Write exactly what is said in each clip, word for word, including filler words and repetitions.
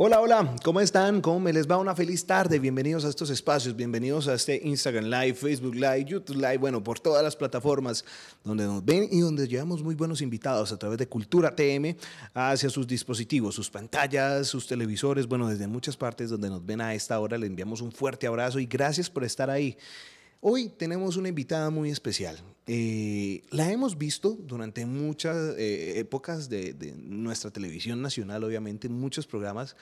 Hola, hola, ¿cómo están? ¿Cómo me les va? Una feliz tarde, bienvenidos a estos espacios, bienvenidos a este Instagram Live, Facebook Live, YouTube Live, bueno, por todas las plataformas donde nos ven y donde llevamos muy buenos invitados a través de Cultura T M hacia sus dispositivos, sus pantallas, sus televisores, bueno, desde muchas partes donde nos ven a esta hora, les enviamos un fuerte abrazo y gracias por estar ahí. Hoy tenemos una invitada muy especial. Eh, la hemos visto durante muchas eh, épocas de, de nuestra televisión nacional, obviamente, en muchos programas.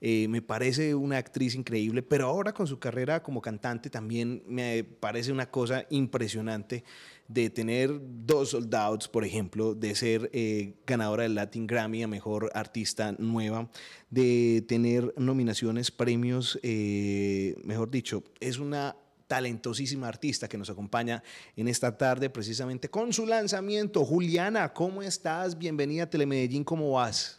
Eh, me parece una actriz increíble, pero ahora con su carrera como cantante también me parece una cosa impresionante de tener dos Sold Outs, por ejemplo, de ser eh, ganadora del Latin Grammy a Mejor Artista Nueva, de tener nominaciones, premios, eh, mejor dicho, es una talentosísima artista que nos acompaña en esta tarde precisamente con su lanzamiento. Juliana, ¿cómo estás? Bienvenida a Telemedellín, ¿cómo vas?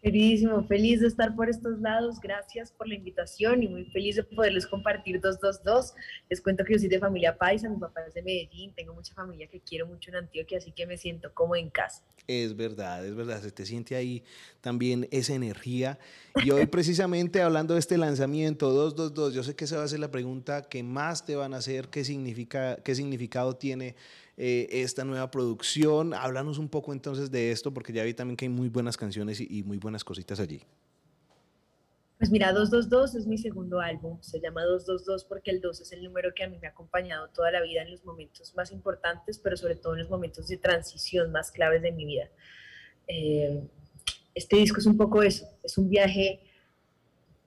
Queridísimo, feliz de estar por estos lados, gracias por la invitación y muy feliz de poderles compartir Dos Dos Dos. Les cuento que yo soy de familia paisa, mi papá es de Medellín, tengo mucha familia que quiero mucho en Antioquia, así que me siento como en casa. Es verdad, es verdad, se te siente ahí también esa energía. Y hoy precisamente hablando de este lanzamiento, Dos Dos Dos, yo sé que esa va a ser la pregunta que más te van a hacer, qué significa, qué significado tiene Eh, esta nueva producción. Háblanos un poco entonces de esto, porque ya vi también que hay muy buenas canciones y, y muy buenas cositas allí. Pues mira, Dos Dos Dos es mi segundo álbum, se llama Dos Dos Dos porque el dos es el número que a mí me ha acompañado toda la vida en los momentos más importantes, pero sobre todo en los momentos de transición más claves de mi vida. Eh, este disco es un poco eso, es un viaje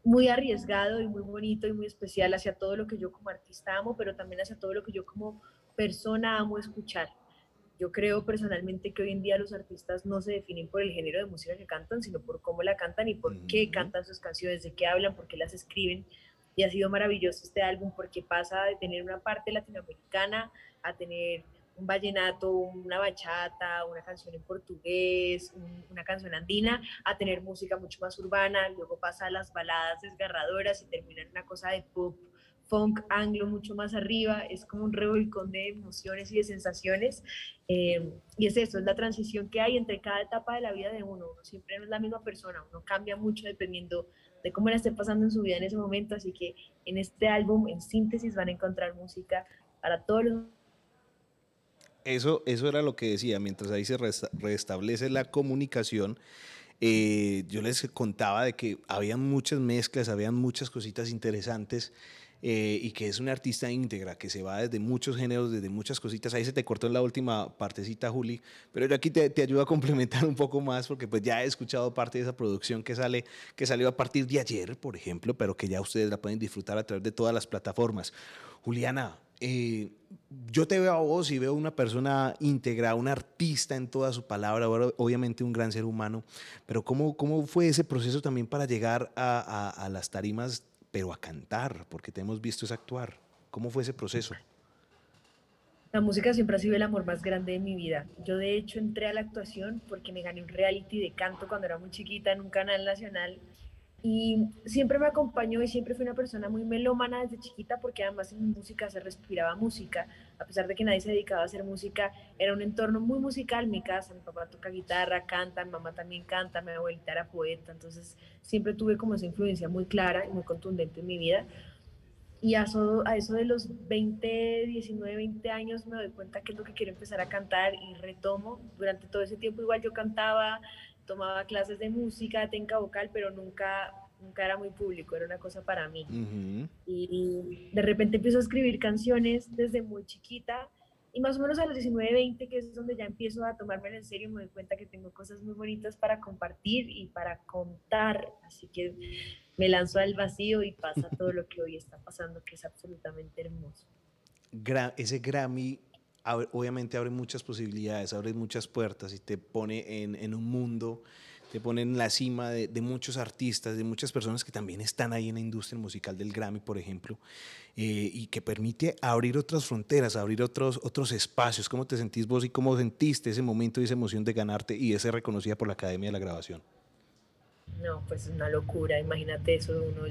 muy arriesgado y muy bonito y muy especial hacia todo lo que yo como artista amo, pero también hacia todo lo que yo como persona amo escuchar. Yo creo personalmente que hoy en día los artistas no se definen por el género de música que cantan, sino por cómo la cantan y por mm-hmm. qué cantan sus canciones, de qué hablan, por qué las escriben. Y ha sido maravilloso este álbum porque pasa de tener una parte latinoamericana a tener un vallenato, una bachata, una canción en portugués, un, una canción andina, a tener música mucho más urbana, luego pasa a las baladas desgarradoras y termina en una cosa de pop, funk, anglo, mucho más arriba. Es como un revolcón de emociones y de sensaciones, eh, y es eso, es la transición que hay entre cada etapa de la vida de uno, uno siempre no es la misma persona, uno cambia mucho dependiendo de cómo la esté pasando en su vida en ese momento, así que en este álbum, en síntesis, van a encontrar música para todos los... Eso, eso era lo que decía, mientras ahí se restablece la comunicación. Eh, yo les contaba de que había muchas mezclas, había muchas cositas interesantes, Eh, y que es una artista íntegra, que se va desde muchos géneros, desde muchas cositas. Ahí se te cortó en la última partecita, Juli, pero yo aquí te, te ayudo a complementar un poco más, porque pues ya he escuchado parte de esa producción que, sale, que salió a partir de ayer, por ejemplo, pero que ya ustedes la pueden disfrutar a través de todas las plataformas. Juliana, eh, yo te veo a vos y veo una persona íntegra, una artista en toda su palabra, obviamente un gran ser humano, pero ¿cómo, cómo fue ese proceso también para llegar a, a, a las tarimas, pero a cantar, porque te hemos visto es actuar? ¿Cómo fue ese proceso? La música siempre ha sido el amor más grande de mi vida. Yo de hecho entré a la actuación porque me gané un reality de canto cuando era muy chiquita en un canal nacional y siempre me acompañó y siempre fui una persona muy melómana desde chiquita, porque además en música se respiraba música. A pesar de que nadie se dedicaba a hacer música, era un entorno muy musical. Mi casa, mi papá toca guitarra, canta, mi mamá también canta, mi abuelita era poeta, entonces siempre tuve como esa influencia muy clara y muy contundente en mi vida. Y a eso, a eso de los veinte, diecinueve, veinte años me doy cuenta que es lo que quiero empezar a cantar y retomo. Durante todo ese tiempo igual yo cantaba, tomaba clases de música, técnica vocal, pero nunca, nunca era muy público, era una cosa para mí. Uh-huh. Y de repente empiezo a escribir canciones desde muy chiquita. Y más o menos a los diecinueve, veinte, que es donde ya empiezo a tomármelo en serio, me doy cuenta que tengo cosas muy bonitas para compartir y para contar. Así que me lanzo al vacío y pasa todo lo que hoy está pasando, que es absolutamente hermoso. Gra- ese Grammy obviamente abre muchas posibilidades, abre muchas puertas y te pone en, en un mundo, te pone en la cima de, de muchos artistas, de muchas personas que también están ahí en la industria musical del Grammy, por ejemplo, eh, y que permite abrir otras fronteras, abrir otros, otros espacios. ¿Cómo te sentís vos y cómo sentiste ese momento y esa emoción de ganarte y de ser reconocida por la Academia de la Grabación? No, pues es una locura, imagínate eso de uno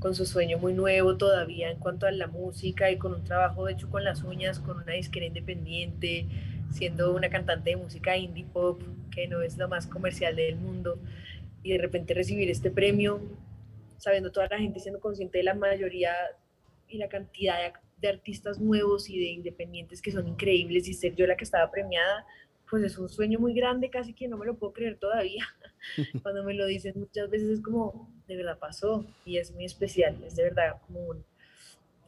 con su sueño muy nuevo todavía en cuanto a la música y con un trabajo hecho con las uñas, con una disquera independiente, siendo una cantante de música indie pop, que no es lo más comercial del mundo, y de repente recibir este premio, sabiendo toda la gente, siendo consciente de la mayoría y la cantidad de, de artistas nuevos y de independientes que son increíbles, y ser yo la que estaba premiada, pues es un sueño muy grande, casi que no me lo puedo creer todavía. Cuando me lo dicen muchas veces es como, de verdad pasó, y es muy especial, es de verdad como un,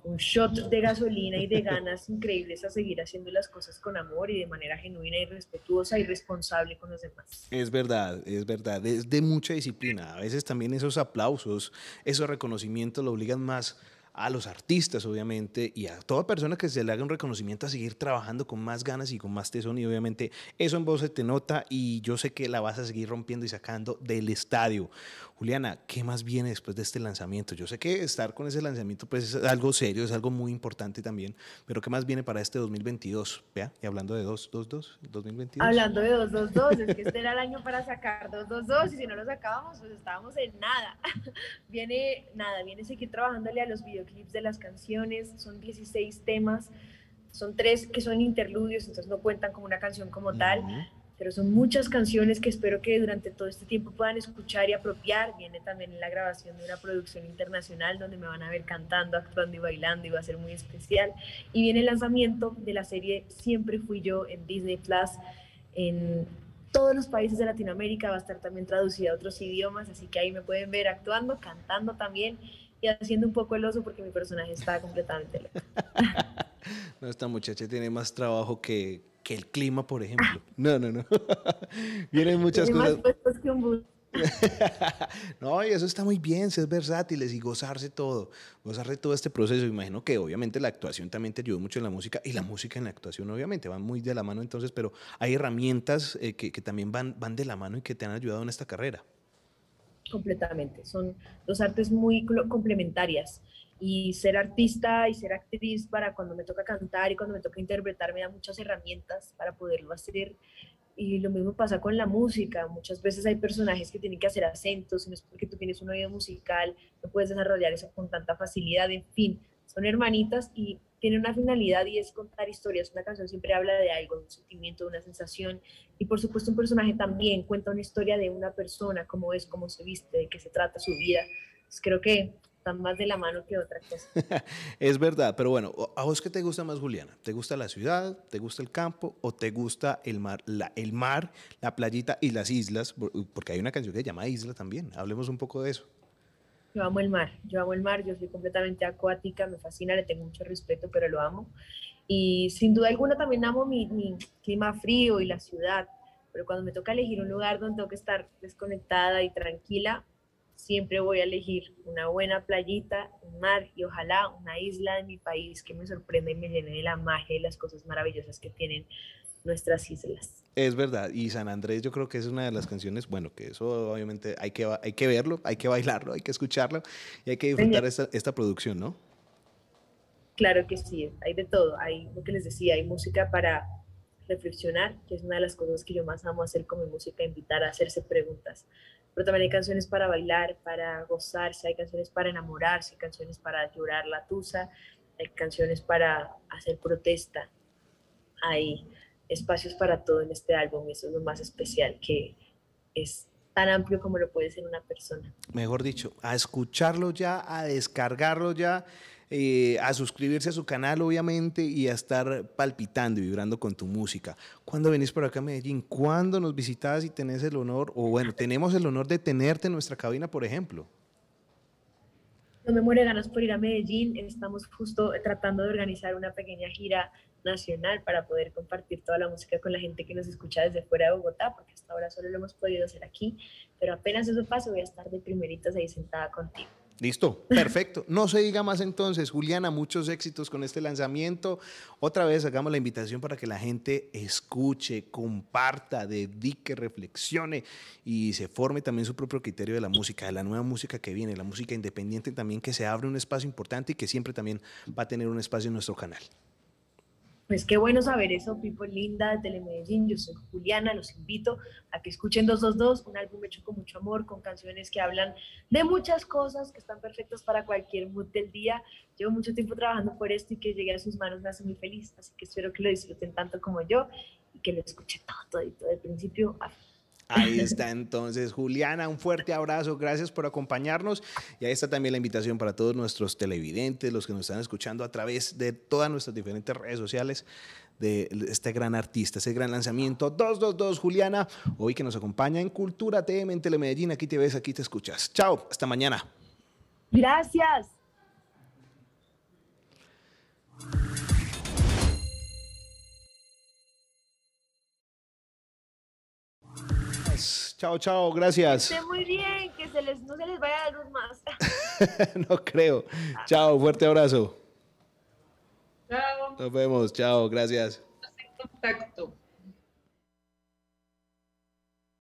un shot de gasolina y de ganas increíbles a seguir haciendo las cosas con amor y de manera genuina y respetuosa y responsable con los demás. Es verdad, es verdad, es de mucha disciplina. A veces también esos aplausos, esos reconocimientos lo obligan más a los artistas, obviamente, y a toda persona que se le haga un reconocimiento a seguir trabajando con más ganas y con más tesón, y obviamente eso en vos se te nota, y yo sé que la vas a seguir rompiendo y sacando del estadio. Juliana, ¿qué más viene después de este lanzamiento? Yo sé que estar con ese lanzamiento pues es algo serio, es algo muy importante también, pero ¿qué más viene para este dos mil veintidós? ¿Vea? Y hablando de dos dos dos, dos mil veintidós. Hablando de dos dos dos, es que este era el año para sacar dos dos dos, y si no lo sacábamos pues estábamos en nada. Viene nada, viene seguir trabajándole a los videos clips de las canciones, son dieciséis temas, son tres que son interludios, entonces no cuentan como una canción como tal, uh-huh. pero son muchas canciones que espero que durante todo este tiempo puedan escuchar y apropiar. Viene también la grabación de una producción internacional donde me van a ver cantando, actuando y bailando, y va a ser muy especial. Y viene el lanzamiento de la serie Siempre Fui Yo en Disney Plus, en todos los países de Latinoamérica, va a estar también traducida a otros idiomas, así que ahí me pueden ver actuando, cantando también, y haciendo un poco el oso porque mi personaje está completamente loco. No, esta muchacha tiene más trabajo que, que el clima, por ejemplo. No, no, no. Vienen muchas tiene cosas. Más puestos que un bus. No, y eso está muy bien, ser versátiles y gozarse todo, gozarse todo este proceso. Imagino que obviamente la actuación también te ayudó mucho en la música, y la música en la actuación obviamente van muy de la mano entonces, pero hay herramientas eh, que, que también van, van de la mano y que te han ayudado en esta carrera. Completamente, son dos artes muy complementarias, y ser artista y ser actriz, para cuando me toca cantar y cuando me toca interpretar, me da muchas herramientas para poderlo hacer. Y lo mismo pasa con la música, muchas veces hay personajes que tienen que hacer acentos, no es porque tú tienes un oído musical, no puedes desarrollar eso con tanta facilidad, en fin, son hermanitas y tienen una finalidad, y es contar historias. Una canción siempre habla de algo, de un sentimiento, de una sensación, y por supuesto un personaje también cuenta una historia de una persona, cómo es, cómo se viste, de qué se trata su vida. Pues creo que están más de la mano que otra cosa. Es verdad, pero bueno, ¿a vos qué te gusta más, Juliana? ¿Te gusta la ciudad, te gusta el campo, o te gusta el mar, la, el mar, la playita y las islas? Porque hay una canción que se llama Isla también, hablemos un poco de eso. Yo amo el mar, yo amo el mar, yo soy completamente acuática, me fascina, le tengo mucho respeto, pero lo amo. Y sin duda alguna también amo mi, mi clima frío y la ciudad, pero cuando me toca elegir un lugar donde tengo que estar desconectada y tranquila, siempre voy a elegir una buena playita, un mar y ojalá una isla de mi país que me sorprenda y me llene de la magia y las cosas maravillosas que tienen nuestras islas. Es verdad, y San Andrés yo creo que es una de las canciones, bueno, que eso obviamente hay que, hay que verlo, hay que bailarlo, hay que escucharlo y hay que disfrutar esta, esta producción, ¿no? Claro que sí, hay de todo, hay lo que les decía, hay música para reflexionar, que es una de las cosas que yo más amo hacer con mi música, invitar a hacerse preguntas, pero también hay canciones para bailar, para gozarse, hay canciones para enamorarse, hay canciones para llorar la tusa, hay canciones para hacer protesta, hay espacios para todo en este álbum, y eso es lo más especial, que es tan amplio como lo puede ser una persona. Mejor dicho, a escucharlo ya, a descargarlo ya, eh, a suscribirse a su canal obviamente, y a estar palpitando y vibrando con tu música. ¿Cuándo venís por acá a Medellín? ¿Cuándo nos visitas y tenés el honor, o bueno, tenemos el honor de tenerte en nuestra cabina, por ejemplo? No me muero de ganas por ir a Medellín, estamos justo tratando de organizar una pequeña gira nacional para poder compartir toda la música con la gente que nos escucha desde fuera de Bogotá, porque hasta ahora solo lo hemos podido hacer aquí, pero apenas eso pase voy a estar de primeritas ahí sentada contigo. Listo, perfecto, no se diga más entonces, Juliana, muchos éxitos con este lanzamiento. Otra vez hagamos la invitación para que la gente escuche, comparta, dedique, reflexione y se forme también su propio criterio de la música, de la nueva música que viene, la música independiente también, que se abre un espacio importante y que siempre también va a tener un espacio en nuestro canal. Pues qué bueno saber eso, people linda de Telemedellín. Yo soy Juliana, los invito a que escuchen dos dos dos, un álbum hecho con mucho amor, con canciones que hablan de muchas cosas, que están perfectas para cualquier mood del día. Llevo mucho tiempo trabajando por esto y que llegue a sus manos me hace muy feliz, así que espero que lo disfruten tanto como yo y que lo escuchen todo, todo, todo, del principio a fin. Ahí está entonces, Juliana, un fuerte abrazo, gracias por acompañarnos, y ahí está también la invitación para todos nuestros televidentes, los que nos están escuchando a través de todas nuestras diferentes redes sociales, de este gran artista, ese gran lanzamiento dos dos dos, Juliana, hoy que nos acompaña en Cultura T M, en Telemedellín. Aquí te ves, aquí te escuchas. Chao, hasta mañana. Gracias. Chao, chao, gracias. Que esté muy bien, que se les, no se les vaya a dar un más. No creo. Chao, fuerte abrazo. Chao. Nos vemos, chao, gracias. Estamos en contacto.